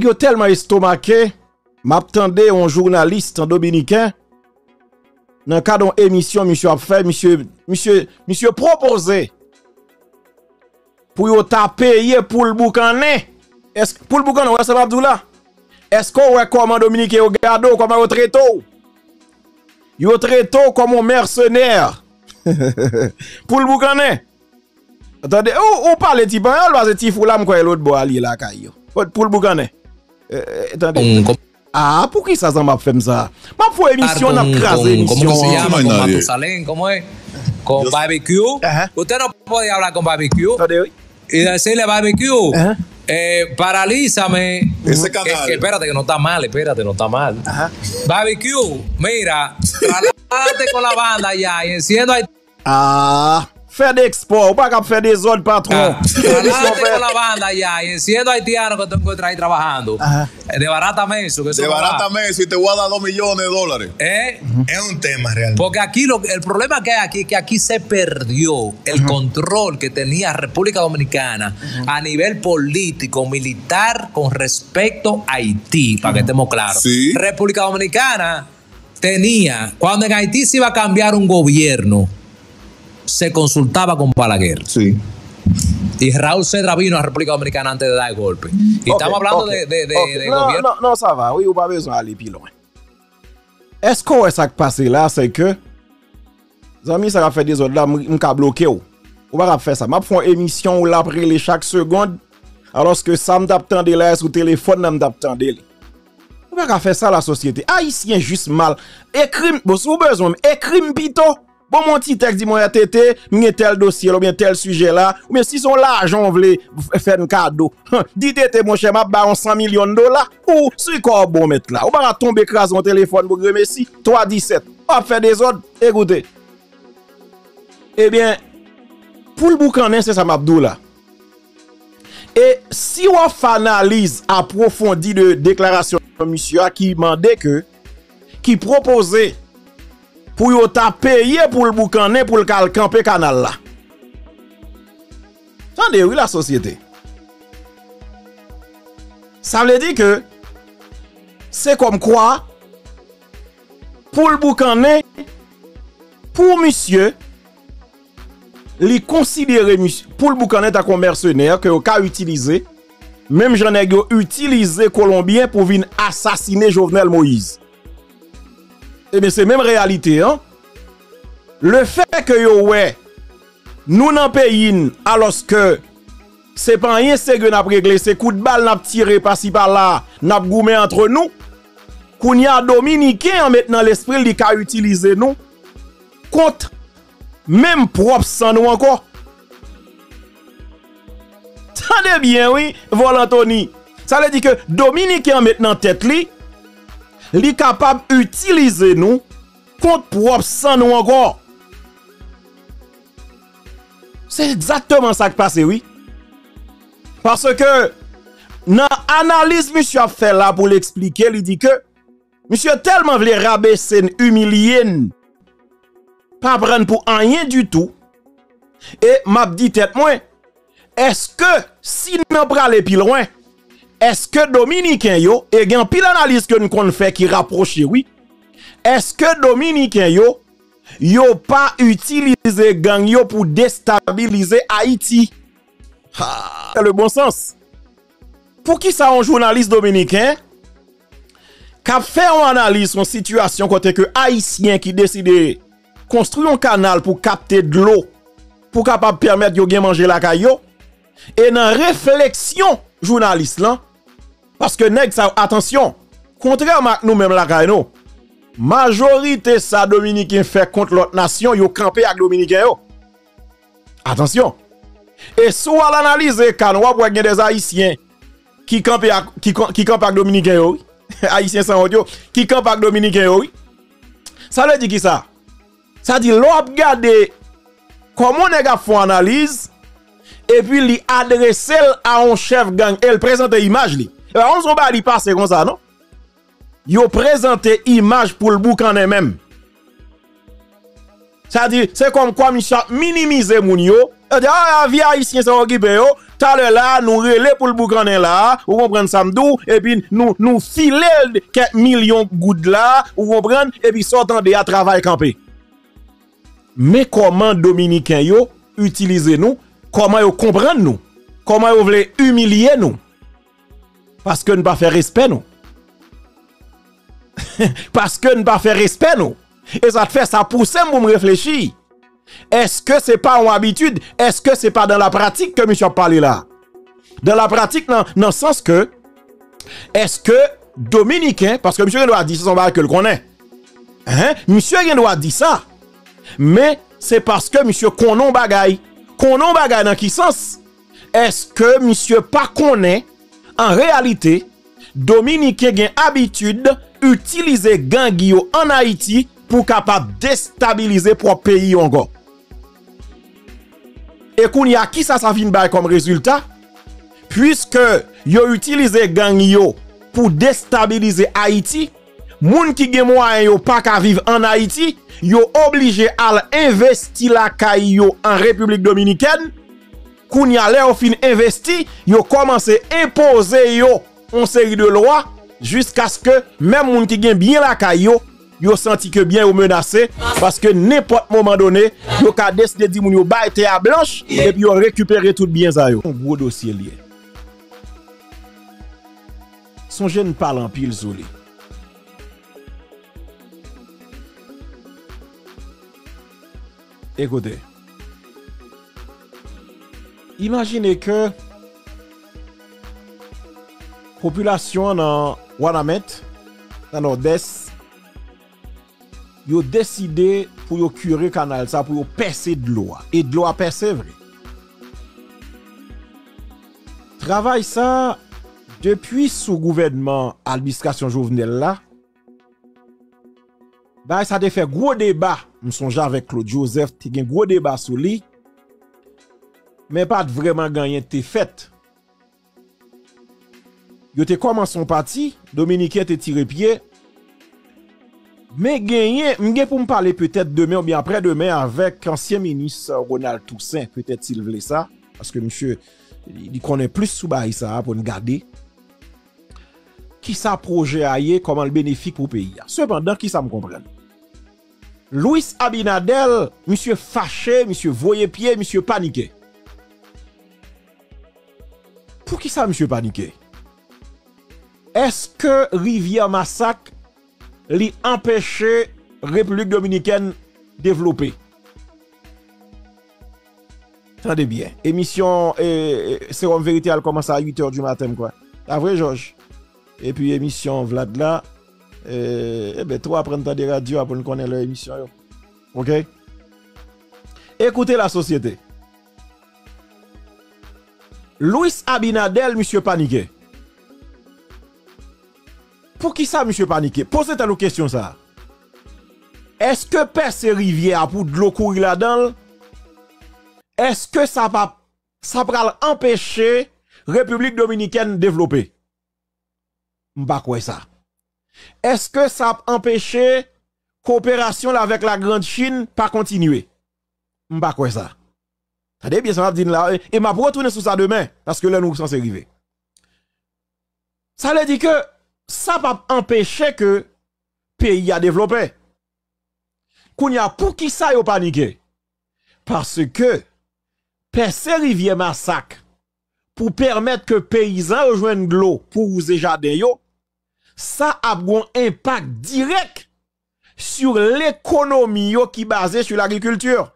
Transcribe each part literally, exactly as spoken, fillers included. Nèg yo tellement estomaqué, m'attendais un journaliste dominicain dans cadre émission monsieur a fait, monsieur monsieur monsieur proposé pour yo ta payer pour le boucané. Est-ce pour le boucané ou ça va Abdoula? Est-ce qu'on voit comment Dominique yo gado comment yo traite ou? Yo traite ou comme un mercenaire. Pour le boucané. Attendez, ou, ou parle ti ban, ou parce ti fou là m'koy l'autre bois li la caillou. Pour le boucané. Euh, attendez. Mm, ah, pour qui ça ça m'a fait ça? M'a faut émission n'a crasé émission. Comment se llama? Comment tu salen? Comment est? Con barbecue. Usted no puede hablar con barbecue. Attendez, oui. Y decirle barbecue. Uh-huh. Eh, paralízame. Ese canal. Eh, espérate, que no está mal, espérate, no está mal. Ajá. Barbecue, mira, trasládate con la banda ya y enciendo ahí. Ah, fait d'export, pas cap faire des autres patron. Trasládate con la banda ya y enciendo haitiano que te encuentras ahí trabajando. Ajá. De barata meso. De barata meso y te voy a dar dos millones de dólares. ¿Eh? Uh-huh. Es un tema realmente. Porque aquí, lo, el problema que hay aquí es que aquí se perdió el uh-huh. control que tenía República Dominicana uh-huh. a nivel político, militar, con respecto a Haití, uh-huh. para que estemos claros. ¿Sí? República Dominicana tenía, cuando en Haití se iba a cambiar un gobierno, se consultaba con Balaguer. Sí. Y Raoul Cédras vino a la República Dominicana antes de dar el golpe. Y okay, estamos hablando okay, de, de, de, okay. de no, gobierno. No, no, ça va. Oui, vous n'avez pas besoin d'aller plus loin. Est-ce que ce qui est passé là, c'est que les amis, ça va faire des autres là, je vais bloquer. On va faire ça. Je fais une émission où je vais chaque seconde, alors que ça me t'attend de là, sur le téléphone, je me t'attend de là. On va faire ça à la société. Haïtien, juste mal. Écrime, bon, si vous avez besoin, écrime pito. Bon, mon petit texte dit moi, tété, m'y tel dossier, ou bien tel sujet là, ou bien si son l'argent, on voulait faire un cadeau. Dit tété, mon cher, m'a baron cent millions de dollars, ou si quoi bon mettre là. Ou pas tomber crase mon téléphone pour remercier, trois dix-sept. On fait des autres, écoutez. Eh bien, pour le boucanin, c'est ça, m'abdou là. Et si on fait analyse approfondie de déclaration de monsieur qui demandait que, qui proposait, pour yon ta payer pour le boucané pour le camper canal là. Tendez oui la société. Ça veut dire que c'est comme quoi pour le boucané pour monsieur li considérer pour le boucané ta mercenaire que yon ka utiliser même j'en ai utilisé Colombien pour venir assassiner Jovenel Moïse. Eh bien, c'est même réalité, hein? Le fait que yo ouais, nous n'en payons, alors que c'est pas rien, c'est que n'a réglé, c'est coup de balle n'a tiré par ci par là, n'a goumé entre nous. Qu'on y a Dominicain maintenant l'esprit li ka utiliser nous contre même propre sans nous encore. Tendez bien, oui, Volan Tony. Ça veut dire que Dominicain maintenant tête li. Li capable d'utiliser nous contre propre sans nous encore. C'est exactement ça qui passe, oui. Parce que, dans l'analyse, monsieur a fait là pour l'expliquer, il dit que, monsieur tellement voulait rabaisser, humilier, pas prendre pour rien du tout. Et m'a dit tête moi, est-ce que si nous prenons plus loin, est-ce que Dominicain yo, et gen pile analyse que nous kon fait qui rapproche, oui. Est-ce que Dominicain yo, yo pas utilisé gang yo pour déstabiliser Haïti? Ah, c'est le bon sens. Pour qui ça un journaliste dominicain, qu'a fait une analyse en situation côté que Haïtien qui décide construire un canal pour capter de l'eau, pour capable permettre yo gen manger la caillou, et dans réflexion, journaliste là, parce que nèg ça attention, contrairement à nous-mêmes la caillou, majorité ça Dominicain fait contre l'autre nation, yo camper avec Dominicain yo. Attention. Et soit l'analyse kan ou pour gen des haïtiens qui camper qui qui camper avec Dominicain yo, haïtiens sans audio qui camper avec Dominicain yo. Ça veut dire qui ça? Ça dit l'op regarder comment nèg a font analyse et puis li adresse à un chef gang et présente image li. On s'en bat li passe comme ça non? Yo présente image pour le boucané même. Ça dit c'est comme quoi monsieur minimiser moun yo la vie haïtienne sont occupés. Tout à l'heure là, nous relais pour le boucaner là, vous comprenez ça m'dou, et puis nous nous filer quelques millions de gouttes là, vous comprenez, et puis sortant de à travail campé. Mais comment Dominicains yo utiliser nous, comment yo comprendre nous, comment yo voulez humilier nous? Parce que nous pas faire respect nous. Parce que nous pas faire respect nous. Et ça te fait ça pousser pour me réfléchir. Est-ce que c'est pas une habitude? Est-ce que c'est pas dans la pratique que monsieur parle là? Dans la pratique, dans le sens que, est-ce que Dominicain, parce que monsieur doit dire ça, son bail que le connaît. Hein? Monsieur doit dire ça. Mais c'est parce que monsieur connaît bagaille. Connaît bagaille dans qui sens? Est-ce que monsieur pas connaît, en réalité, Dominicain a habitude d'utiliser gangio en Haïti pour capable déstabiliser propre pays encore. Et qu'on y a qui ça ça vient comme résultat puisque yo utilisé gang yo pour déstabiliser Haïti, moun ki gen moyen yo pas ka vivre en Haïti, yo obligé à investir la kay yo en République dominicaine. Qu'on y a leur fin investi, yo commencé imposer yo une série de lois jusqu'à ce que même moun ki gen bien la kay yo yo senti que bien ou menacé parce que n'importe moment donné yo ka décider di moun yo bay terre blanche et puis yo récupérer tout bien ça yo. Un gros dossier lié. Son jeune parle en pile zoli. Écoutez. Imaginez que population dans Wanamet dans nord-est yo décidé pour yo curer canal ça pour yo percer de l'eau et de l'eau a percer vrai. Travail ça depuis sous gouvernement administration Jovenel là. Bah ça a fait gros débat, me songe avec Claude Joseph, t'y gen gros débat sur lui. Mais pas vraiment gagné t'es fait. Yo te commencé son parti, Dominicain te tiré pied. Mais gagné, m'gè pour me parler peut-être demain ou bien après-demain avec ancien ministre Ronald Toussaint, peut-être s'il voulait ça, parce que monsieur, il connaît plus sous bail ça pour nous garder. Qui ça projet aillé, comment le bénéfique pour pays. Cependant, qui ça me comprenne? Luis Abinader, monsieur fâché, monsieur voyé pied, monsieur paniqué. Pour qui ça monsieur paniqué? Est-ce que Rivière Massac li empêcher République dominicaine développer? Tendez bien. Émission eh, Serum Vérité elle commence à huit heures du matin quoi. La vraie Georges. Et puis émission Vlad là eh, eh ben toi prendre temps de radio pour nous connaître leur émission yo. OK? Écoutez la société. Luis Abinader monsieur paniqué. Pour qui ça, monsieur paniqué? Posez-vous la question ça. Est-ce que percer rivière pour de l'eau courir là-dedans? Est-ce que ça va ça va empêcher République dominicaine de développer? M'pa quoi ça. Est-ce que ça va empêcher coopération avec la grande Chine pas continuer? M'pa quoi ça. Attendez bien ça va dire là et m'a retourner sur ça demain parce que là nous sommes censés arriver. Ça veut dire que ça va empêcher que pays a développé. Qu'on y a pour qui ça yo paniqué? Parce que percer rivière massacre pour permettre que paysans rejoignent de l'eau pour user jardin yo, ça a un impact direct sur l'économie yo qui basée sur l'agriculture.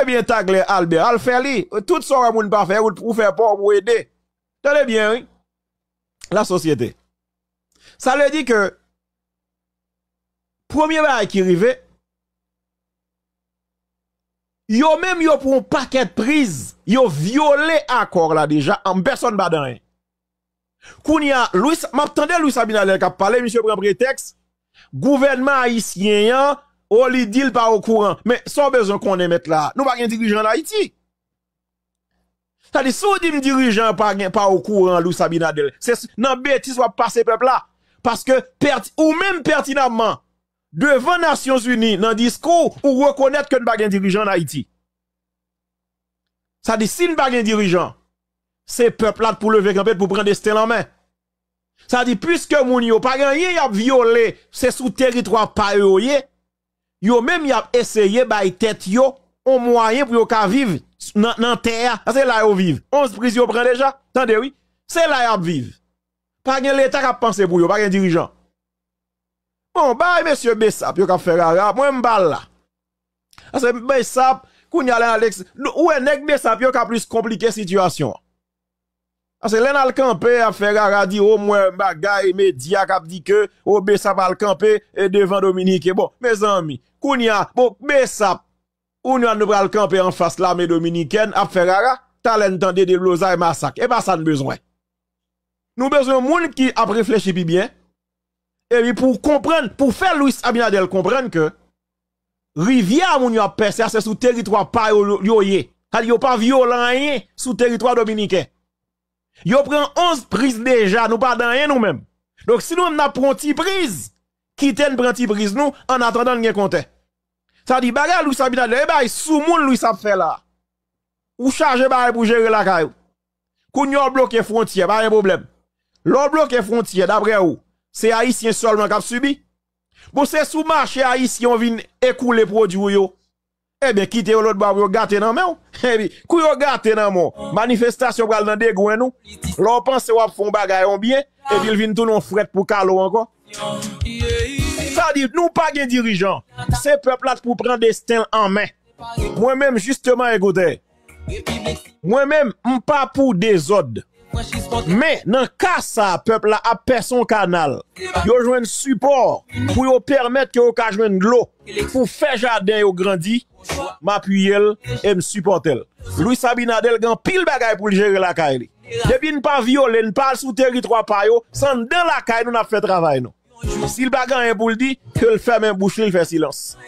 Eh bien, Tagle Albert, al fait li, tout ça moun pa faire pour faire pour pour aider. Tenez bien, oui. La société. Ça veut dire que premier bail qui arrivait, yo même yo pour un paquet de prise, yo violé accord là déjà en personne pas dans rien. Kounia Louis, m'attendais Louis Abinader qui a parlé, monsieur prend prétexte gouvernement haïtien. Oh, li dit pas au courant. Mais sans besoin qu'on ait mettre là. Nous pas un dirigeant en Haïti. Ça dit, si on dit dirigeant pas pa au courant, Luis Abinader, c'est non bêtise va passer peuple là. Parce que, perti, ou même pertinemment, devant Nations Unies dans discours ou reconnaître que nous pas un dirigeant en Haïti. Ça dit si nous pas un dirigeant, c'est peuple là pour lever campé pour prendre destin en main. Ça dit puisque moun yo pas gagné y a violé, c'est sous territoire pa yo yo même y a essayé bay tête yo on moyen pour yo ka vivre dans terre, c'est là yo vivent. onze prisonniers prend déjà. Attendez oui, c'est là y a vivre. Pas gagné l'état qui a pensé pour yo, pas gagné dirigeant. Bon, bah, monsieur Bessap, yo ka faire arabe, moi m'bal là. Parce que Bessap, koun yale Alex, ou est nèg Bessap yo ka plus compliqué situation. Parce que l'enal campé a fait arabe, dit au moins bagay, média kap dit que, ou Bessap al campé devant Dominique. Bon, mes amis, koun ya, bon, Bessap, ou nous allons le camper en face de l'armée dominicaine, à faire arabe, talent tendé de blosa et massacre. Et pas ça nous besoin. Nous besoin de monde qui a réfléchi bien. Et puis pour comprendre, pour faire Luis Abinader comprendre que rivière moun yo percé c'est sous territoire pa yo yé. Al yo pas violent rien sous territoire dominicain. Yo prend onze prises déjà, nous pas dans rien nous même. Donc si nous on a pronti prise, quitter une pronti prise nous en attendant de compter. Ça dit bagarre Luis Abinader, bah sous moun Luis a fait là. Ou charger bah pour gérer la caillou. Koun yo bloqué frontière, pas un problème. L'on bloqué frontière d'après où c'est haïtien seulement qui a subi. Bon, c'est sous marché haïtien, on vient écouler produit yo. Eh bien, quittez l'autre bar, vous gâtez dans mon. Eh bien, kou yo gâtez dans mon. Manifestation pral nan dégouin nou. L'on pense ou ap fon bagay on bien. Et puis, il vient tout non fret pour calo encore. Ça dit, nous pas gen dirigeant. C'est peuple là pour prendre destin en main. Moi-même, justement, écoutez. Moi-même, m'pas pour désordre. Mais dans cas ça peuple a perdu son canal. Yo joine support pour yo permettre que yo ka joine de l'eau pour faire jardin yo grandi, m'appuyer et me supporter. Luis Abinader gan pile bagay pour gérer la caille. Depuis ne pas violer, ne pas sous territoire pa yo, sans dans la caille nous n'a fait travail non. S'il bagan pour le dire que le ferme bouche, il fait silence.